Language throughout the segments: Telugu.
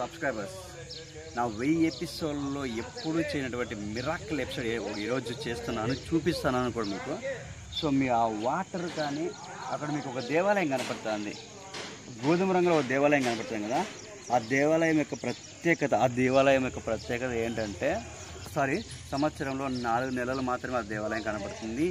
subscribers. Now, 1000 episode lo eppudu cheyanadavati miracle episode ee roju chestunanu chupistanu anukodu meeku. So mee aa water kaani akkada meeku oka devalayam kanapadutundi. Godhuma rangulo devalayam kanapadutundi kada. aa devalayam yokka pratyekata ఏంటంటే సారీ సంవత్సరంలో 4 నెలలు మాత్రమే ఆ దేవాలయం కనబడుతుంది.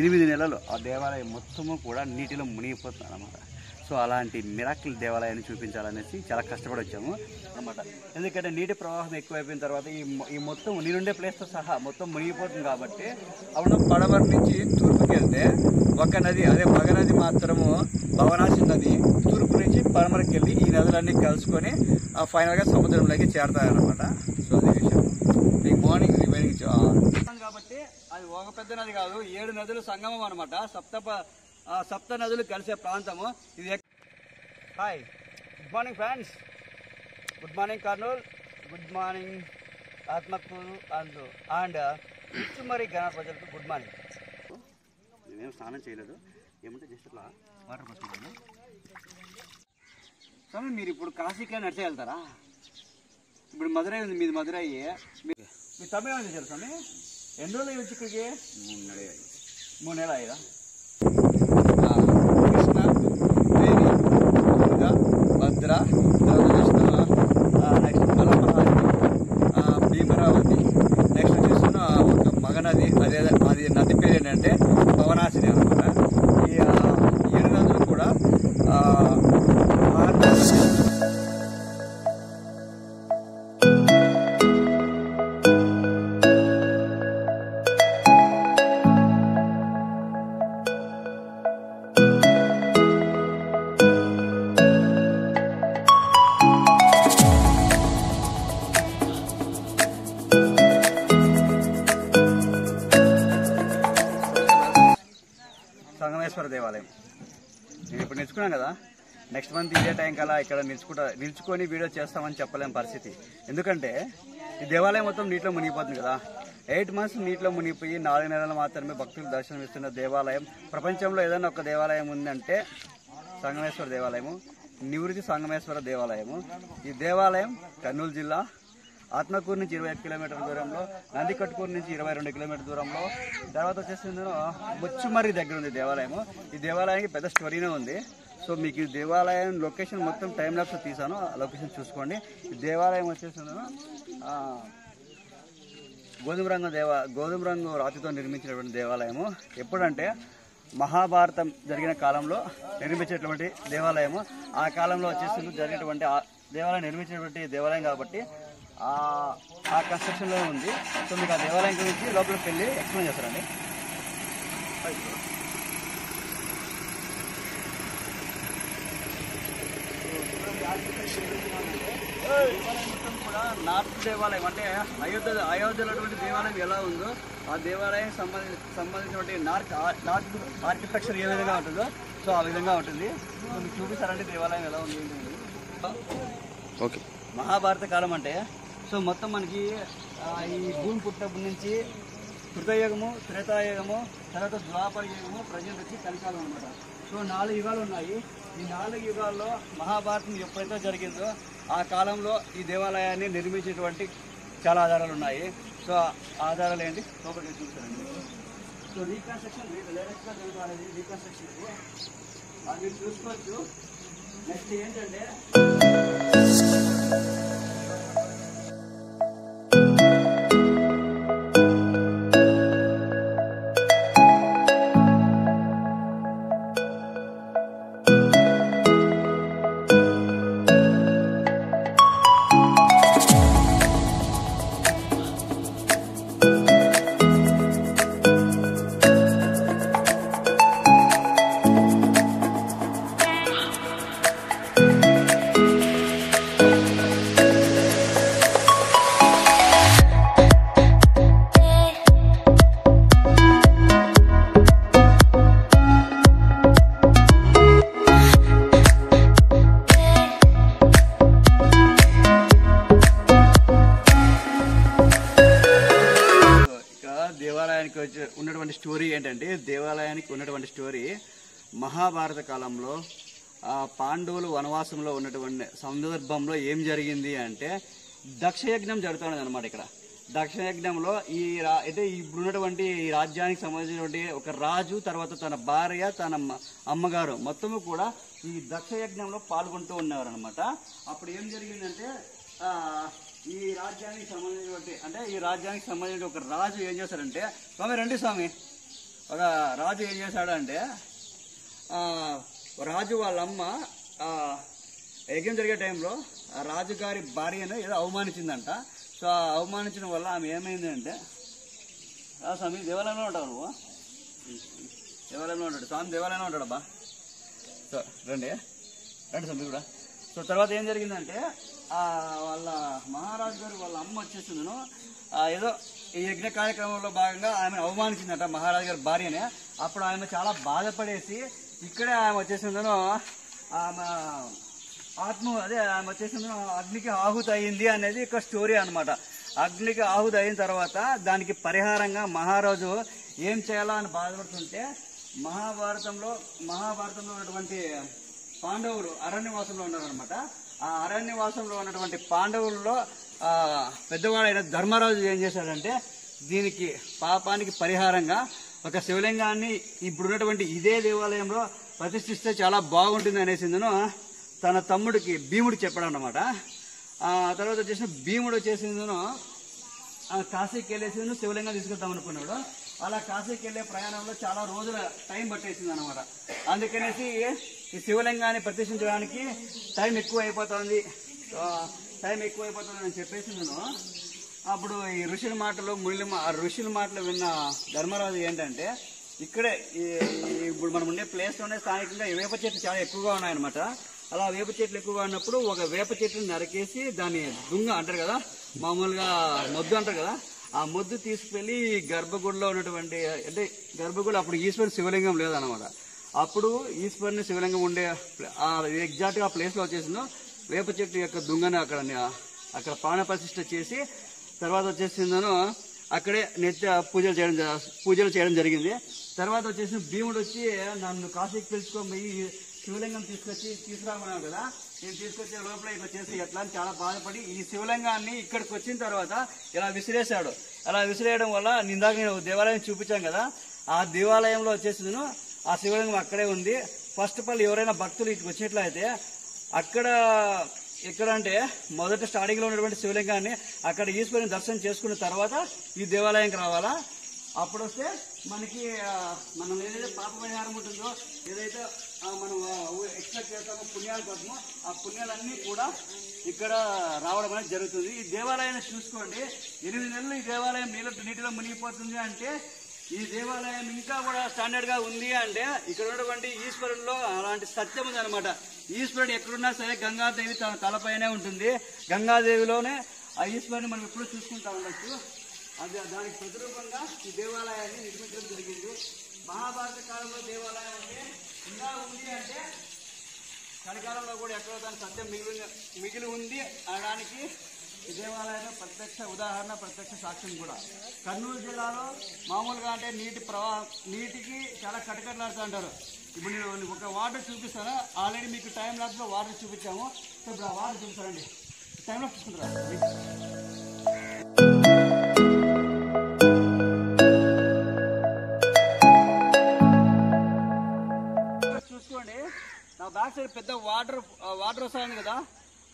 8 నెలలు ఆ దేవాలయం మొత్తము కూడా నీటిలో మునిగిపోతుంది అన్నమాట. సో అలాంటి మిరాకిల్ దేవాలయాన్ని చూపించాలనేసి చాలా కష్టపడి వచ్చాము అన్నమాట. ఎందుకంటే నీటి ప్రవాహం ఎక్కువైపోయిన తర్వాత ఈ మొత్తం నీరుండే ప్లేస్తో సహా మొత్తం మునిగిపోతుంది కాబట్టి అప్పుడు పడమర నుంచి తూర్పుకి వెళ్తే ఒక నది, అదే మగ నది మాత్రము భవనాశి నది తూర్పు నుంచి పడమరకి వెళ్ళి ఈ నదులన్నీ కలుసుకొని ఫైనల్గా సముద్రంలోకి చేరతాయన్నమాట. సో అదే విషయం. మార్నింగ్ రిమైనింగ్ కాబట్టి అది ఒక పెద్ద నది కాదు, 7 నదులు సంగమం అనమాట. సప్త నదులు కలిసే ప్రాంతము ఇది. Hi, good morning friends. Good morning Kurnool, good morning Atmakur and Muchumarri గ్రామ ప్రజలకు గుడ్ మార్నింగ్. నేనేం స్నానం చేయలేదు, ఏమంటే జస్ట్ అట్లా వాటర్ పట్టుకున్నాను. కానీ మీరు ఇప్పుడు కాశీకే నడిచే వెళ్తారా? ఇప్పుడు మధురై ఉంది, మీది మధురై, మీ తమిళనాడు చేశారు స్వామి. ఎన్ని రోజులు వచ్చి ఇక్కడికి? 3 నెలలు అయ్యా. కృష్ణ, వేణి, దుర్గ, భద్ర, నెక్స్ట్ మలమహారి, భీమరావతి, నెక్స్ట్ వచ్చేస్తున్న ఒక మగనది, అది నది పేరు ఏంటంటే భవనాశిని అనమాట. ఈ 7 నదులు కూడా సంగమేశ్వర దేవాలయం. నేను ఇప్పుడు నిలుచుకున్నాం కదా, నెక్స్ట్ మంత్ ఇదే టైం కల్లా ఇక్కడ నిలుచుకొని వీడియో చేస్తామని చెప్పలేని పరిస్థితి. ఎందుకంటే ఈ దేవాలయం మొత్తం నీటిలో మునిగిపోతుంది కదా. 8 months నీటిలో మునిగిపోయి 4 నెలలు మాత్రమే భక్తులు దర్శనం ఇస్తున్న దేవాలయం. ప్రపంచంలో ఏదైనా ఒక దేవాలయం ఉందంటే సంగమేశ్వర దేవాలయము, నివృత్తి సంగమేశ్వర దేవాలయము. ఈ దేవాలయం కర్నూలు జిల్లా ఆత్మకూరు నుంచి 25 కిలోమీటర్ల దూరంలో, నందికట్కూరు నుంచి 22 కిలోమీటర్ల దూరంలో, తర్వాత వచ్చేసింది ముచ్చుమర్రి దగ్గర ఉంది దేవాలయము. ఈ దేవాలయానికి పెద్ద స్టోరీనే ఉంది. సో మీకు ఈ దేవాలయం లొకేషన్ మొత్తం టైం ల్యాబ్స్ తీసాను, ఆ లొకేషన్ చూసుకోండి. ఈ దేవాలయం వచ్చేసింది గోధుమ రంగు రాతితో నిర్మించినటువంటి దేవాలయము. ఎప్పుడంటే మహాభారతం జరిగిన కాలంలో నిర్మించేటువంటి దేవాలయము. ఆ కాలంలో వచ్చేసింది జరిగినటువంటి దేవాలయం నిర్మించినటువంటి దేవాలయం కాబట్టి ఆ కన్స్ట్రక్షన్లో ఉంది. సో మీకు ఆ దేవాలయం గురించి లోపలికి వెళ్ళి ఎక్స్ప్లెయిన్ చేస్తారండి. మొత్తం కూడా నార్త్ దేవాలయం అంటే అయోధ్యలో దేవాలయం ఎలా ఉందో ఆ దేవాలయం సంబంధించినటువంటి నార్త్ ఆర్కిటెక్చర్ ఏ విధంగా ఉంటుందో సో ఆ విధంగా ఉంటుంది. మీకు చూపిస్తారండి దేవాలయం ఎలా ఉంది. ఓకే, మహాభారత కాలం అంటే సో మొత్తం మనకి ఈ భూమి పుట్టినప్పటి నుంచి కృతయుగము, త్రేతాయుగము, తర్వాత ద్వాపర యుగము, ప్రజెంట్ వచ్చి కలికాలం అనమాట. సో 4 యుగాలు ఉన్నాయి. ఈ 4 యుగాల్లో మహాభారతం ఎప్పుడైతే జరిగిందో ఆ కాలంలో ఈ దేవాలయాన్ని నిర్మించేటువంటి చాలా ఆధారాలు ఉన్నాయి. సో ఆధారాలు ఏంటి లోపలికి చూస్తారండి. సో రీకన్స్ట్రక్షన్ లేటెస్ట్గా జరుగుతుంది రీకన్స్ట్రక్షన్ అది చూసుకోవచ్చు. నెక్స్ట్ ఏంటంటే ఉన్నటువంటి స్టోరీ ఏంటంటే మహాభారత కాలంలో పాండవులు వనవాసంలో ఉన్నటువంటి సందర్భంలో ఏం జరిగింది అంటే దక్షయజ్ఞం జరుగుతోంది అన్నమాట. ఇక్కడ దక్షయజ్ఞంలో ఈ అయితే ఇప్పుడు ఉన్నటువంటి ఈ రాజ్యానికి సంబంధించినటువంటి ఒక రాజు, తర్వాత తన భార్య, తన అమ్మగారు మొత్తము కూడా ఈ దక్షయజ్ఞంలో పాల్గొంటూ ఉన్నారు అనమాట. అప్పుడు ఏం జరిగిందంటే ఈ రాజ్యానికి సంబంధించినటువంటి అంటే ఈ రాజ్యానికి సంబంధించిన ఒక రాజు ఏం చేశాడంటే, స్వామి రండి స్వామి, ఒక రాజు ఏం చేశాడంటే రాజు వాళ్ళమ్మ యజ్ఞం జరిగే టైంలో రాజుగారి భార్యను ఏదో అవమానించిందంట. సో అవమానించడం వల్ల ఆమె ఏమైంది అంటే, స్వామి దేవాలయంలో ఉంటావు నువ్వు, దేవాలయంలో ఉంటాడు స్వామి, దేవాలయంలో ఉంటాడు అబ్బా, సో రండి రండి స్వామి కూడా. సో తర్వాత ఏం జరిగిందంటే వాళ్ళ మహారాజు గారు వాళ్ళ అమ్మ వచ్చేసిందను ఏదో ఈ యజ్ఞ కార్యక్రమంలో భాగంగా ఆమెను అవమానించిందంట మహారాజు గారి భార్యనే. అప్పుడు ఆమె చాలా బాధపడేసి ఇక్కడే ఆమె వచ్చేసిందను ఆమె ఆత్మ అదే ఆమె వచ్చేసిందను అగ్నికి ఆహుతి అయింది అనేది ఒక స్టోరీ అనమాట. అగ్నికి ఆహుతి అయిన తర్వాత దానికి పరిహారంగా మహారాజు ఏం చేయాలా అని బాధపడుతుంటే మహాభారతంలో ఉన్నటువంటి పాండవులు అరణ్యవాసంలో ఉన్నారనమాట. ఆ అరణ్యవాసంలో ఉన్నటువంటి పాండవుల్లో పెద్దవాడైన ధర్మరాజు ఏం చేశాడంటే దీనికి పాపానికి పరిహారంగా ఒక శివలింగాన్ని ఇప్పుడున్నటువంటి ఇదే దేవాలయంలో ప్రతిష్ఠిస్తే చాలా బాగుంటుంది అనేసిందను తన తమ్ముడికి భీముడు చెప్పాడు అనమాట. ఆ తర్వాత వచ్చేసిన భీముడు వచ్చేసిందను కాశీకి వెళ్ళేసిందను శివలింగం తీసుకెళ్తాం అనుకున్నాడు. అలా కాశీకి వెళ్ళే ప్రయాణంలో చాలా రోజుల టైం పట్టేసింది అనమాట. అందుకనేసి ఈ శివలింగాన్ని ప్రతిష్ఠించడానికి టైం ఎక్కువైపోతుంది అని చెప్పేసి నేను అప్పుడు ఈ ఋషుల మాటలు విన్న ధర్మరాజు ఏంటంటే ఇక్కడే ఇప్పుడు మనం ఉండే ప్లేస్లోనే స్థానికంగా వేప చెట్లు చాలా ఎక్కువగా ఉన్నాయన్నమాట. అలా వేప చెట్లు ఎక్కువగా ఉన్నప్పుడు ఒక వేప చెట్టుని నరికేసి దాన్ని దుంగ అంటారు కదా, మామూలుగా మొద్దు అంటారు కదా, ఆ మొద్దు తీసుకెళ్లి గర్భగుడిలో ఉన్నటువంటి అంటే గర్భగుడి అప్పుడు ఈశ్వరుని శివలింగం లేదన్నమాట. అప్పుడు ఈశ్వరుని శివలింగం ఉండే ఎగ్జాక్ట్గా ఆ ప్లేస్లో వచ్చేసిందో వేప చెట్టు యొక్క దుంగను అక్కడ ప్రాణ ప్రతిష్ఠ చేసి తర్వాత వచ్చేసిందను అక్కడే నిత్య పూజలు చేయడం జరిగింది. తర్వాత వచ్చేసి భీముడు వచ్చి నన్ను కాశీకి పిలుచుకోబోయి శివలింగం తీసుకురామన్నావు కదా, నేను తీసుకొచ్చే లోపల ఇక్కడ చేసి ఎట్లా అని చాలా బాధపడి ఈ శివలింగాన్ని ఇక్కడికి వచ్చిన తర్వాత ఇలా విసిరేశాడు. అలా విసిరేయడం వల్ల ఇందాక నేను దేవాలయం చూపించాను కదా, ఆ దేవాలయంలో వచ్చేసిందను ఆ శివలింగం అక్కడే ఉంది. ఫస్ట్ ఆఫ్ ఆల్ ఎవరైనా భక్తులు ఇటు వచ్చినట్లయితే అక్కడ ఎక్కడంటే మొదట స్టార్టింగ్లో ఉన్నటువంటి శివలింగాన్ని అక్కడ ఈశ్వరుని దర్శనం చేసుకున్న తర్వాత ఈ దేవాలయంకి రావాలా. అప్పుడు వస్తే మనం ఏదైతే పాప పరిహారం ఉంటుందో, ఏదైతే మనం ఎక్స్పెక్ట్ చేస్తామో పుణ్యాల కోసమో, ఆ పుణ్యాలన్నీ కూడా ఇక్కడ రావడం అనేది జరుగుతుంది. ఈ దేవాలయాన్ని చూసుకోండి, 8 నెలలు ఈ దేవాలయం నీటిలో మునిగిపోతుంది అంటే ఈ దేవాలయం ఇంకా కూడా స్టాండర్డ్ గా ఉంది అంటే ఇక్కడ ఉన్నటువంటి ఈశ్వరుల్లో అలాంటి సత్యం ఉంది అనమాట. ఈశ్వరుడు ఎక్కడున్నా సరే గంగాదేవి తన తలపైనే ఉంటుంది. గంగాదేవిలోనే ఆ ఈశ్వరుని మనం ఎప్పుడూ చూసుకుంటా ఉండొచ్చు. అది దానికి ప్రతిరూపంగా ఈ దేవాలయాన్ని నిర్మించడం జరిగింది. మహాభారత కాలంలో దేవాలయం అంటే ఇంకా ఉంది అంటే చలికాలంలో కూడా ఎక్కడో దాని సత్యం మిగిలి ఉంది అనడానికి ఈ దేవాలయాలు ప్రత్యక్ష సాక్ష్యం కూడా. కర్నూలు జిల్లాలో మామూలుగా అంటే నీటికి చాలా కటకటలాడుతూ ఉంటారు. ఇప్పుడు నేను ఒక వాటర్ చూపిస్తాను, ఆల్రెడీ మీకు టైం ల్యాబ్స్లో వాటర్ చూపించాము, ఇప్పుడు ఆ వాటర్ చూపిస్తారండి, టైం ల్యాబ్స్ చూసుకుంటారా. చూసుకోండి నా బ్యాక్ సైడ్ పెద్ద వాటర్ వస్తుంది కదా,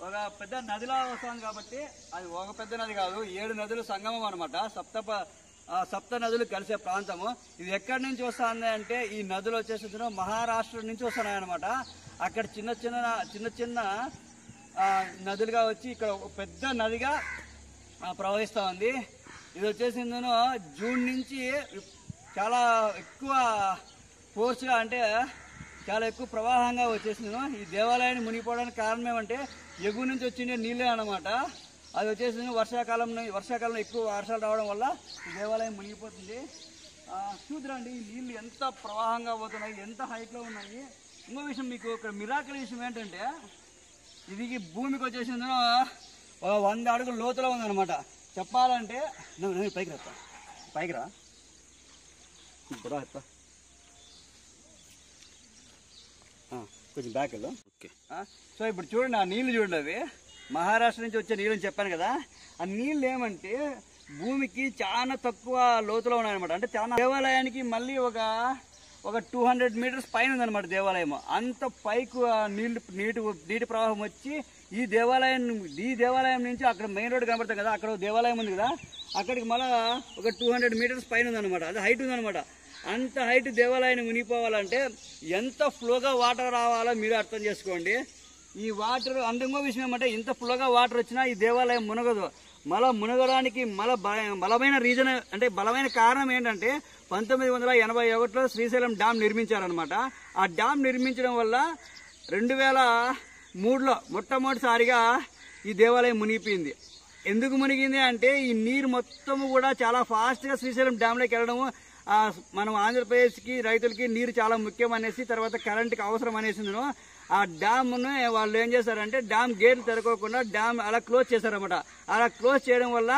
ఒక పెద్ద నదిలా వస్తుంది కాబట్టి అది ఒక పెద్ద నది కాదు, 7 నదులు సంగమం అనమాట. సప్త నదులు కలిసే ప్రాంతము. ఇది ఎక్కడి నుంచి వస్తుంది అంటే ఈ నదులు వచ్చేసిన మహారాష్ట్ర నుంచి వస్తున్నాయి అనమాట. అక్కడ చిన్న చిన్న నదులుగా వచ్చి ఇక్కడ పెద్ద నదిగా ప్రవహిస్తూ ఉంది. ఇది వచ్చేసిందను జూన్ నుంచి చాలా ఎక్కువ ఫోర్స్గా అంటే చాలా ఎక్కువ ప్రవాహంగా వచ్చేసిందను. ఈ దేవాలయాన్ని మునిగిపోవడానికి కారణం ఏమంటే ఎగువ నుంచి వచ్చిండే నీళ్ళే అనమాట. అది వచ్చేసింది వర్షాకాలంలో ఎక్కువ వర్షాలు రావడం వల్ల ఈ దేవాలయం మునిగిపోతుంది. చూద్దాండి ఈ నీళ్ళు ఎంత ప్రవాహంగా పోతున్నాయి, ఎంత హైట్లో ఉన్నాయి. ఇంకో విషయం మీకు ఇక్కడ మిరాకిల్ విషయం ఏంటంటే ఇది భూమికి వచ్చేసిందో 100 అడుగుల లోతులో ఉందన్నమాట. చెప్పాలంటే నేను పైకి రా కొంచెం బ్యాక్ వెళ్దాం. ఓకే, సో ఇప్పుడు చూడండి ఆ నీళ్లు చూడండి, అవి మహారాష్ట్ర నుంచి వచ్చే నీళ్ళని చెప్పాను కదా. ఆ నీళ్ళు ఏమంటే భూమికి చాలా తక్కువ లోతులో ఉన్నాయన్నమాట. అంటే చాలా దేవాలయానికి మళ్ళీ ఒక 200 మీటర్స్ పైన ఉందన్నమాట దేవాలయం. అంత పైకి నీటి ప్రవాహం వచ్చి ఈ దేవాలయం నుంచి అక్కడ మెయిన్ రోడ్ కనబడుతుంది కదా, అక్కడ దేవాలయం ఉంది కదా, అక్కడికి మళ్ళీ ఒక 200 మీటర్స్ పైన ఉందన్నమాట. అది హైట్ ఉందన్నమాట. అంత హైట్ దేవాలయాన్ని మునిగిపోవాలంటే ఎంత ఫ్లోగా వాటర్ రావాలో మీరు అర్థం చేసుకోండి. ఈ వాటర్ అందంగా విషయం ఏమంటే ఇంత ఫ్లోగా వాటర్ వచ్చినా ఈ దేవాలయం మునగదు. మునగడానికి బలమైన రీజన్ అంటే బలమైన కారణం ఏంటంటే 1981లో శ్రీశైలం డ్యామ్ నిర్మించారనమాట. ఆ డ్యామ్ నిర్మించడం వల్ల 2003లో మొట్టమొదటిసారిగా ఈ దేవాలయం మునిగిపోయింది. ఎందుకు మునిగింది అంటే ఈ నీరు మొత్తం కూడా చాలా ఫాస్ట్గా శ్రీశైలం డ్యామ్లోకి వెళ్ళడము, మనం ఆంధ్రప్రదేశ్కి రైతులకి నీరు చాలా ముఖ్యం అనేసి, తర్వాత కరెంటుకి అవసరం అనేసిందను. ఆ డ్యామ్ను వాళ్ళు ఏం చేశారంటే డ్యామ్ గేట్లు తెరకోకుండా డ్యామ్ అలా క్లోజ్ చేశారనమాట. అలా క్లోజ్ చేయడం వల్ల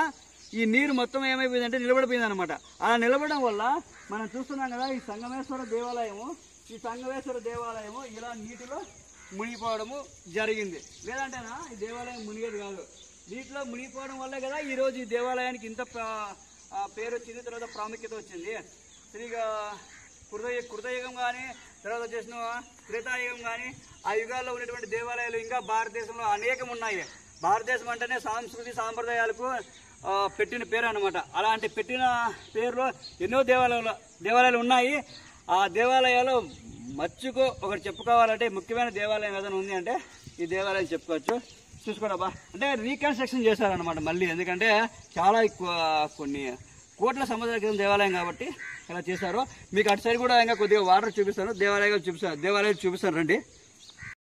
ఈ నీరు మొత్తం ఏమైపోయిందంటే నిలబడిపోయింది అనమాట. అలా నిలబడడం వల్ల మనం చూస్తున్నాం కదా ఈ సంగమేశ్వర దేవాలయము ఇలా నీటిలో మునిగిపోవడము జరిగింది. లేదంటేనా ఈ దేవాలయం మునిగేది కాదు. నీటిలో మునిగిపోవడం వల్లే కదా ఈరోజు ఈ దేవాలయానికి ఇంత పేరు వచ్చింది, తర్వాత ప్రాముఖ్యత వచ్చింది. శ్రీగా కృతయుగం కానీ, తర్వాత వచ్చేసిన త్రేతాయుగం కానీ, ఆ యుగాల్లో ఉన్నటువంటి దేవాలయాలు ఇంకా భారతదేశంలో అనేకం ఉన్నాయి. భారతదేశం అంటేనే సాంస్కృతి సాంప్రదాయాలకు పెట్టిన పేరు అనమాట. అలాంటి పెట్టిన పేరులో ఎన్నో దేవాలయాలు ఉన్నాయి. ఆ దేవాలయాలు మచ్చుకు ఒకటి చెప్పుకోవాలంటే ముఖ్యమైన దేవాలయం ఏదైనా ఉంది అంటే ఈ దేవాలయం చెప్పుకోవచ్చు. చూసుకోండి అబ్బా, అంటే రీకన్స్ట్రక్షన్ చేశారనమాట మళ్ళీ, ఎందుకంటే చాలా కొన్ని కోట్ల సంవత్సరాల క్రితం దేవాలయం కాబట్టి ఇలా చేశారు. మీకు అటు సైడ్ కూడా ఇంకా కొద్దిగా వాటర్ చూపిస్తాను, దేవాలయాలు చూపిస్తాను రండి.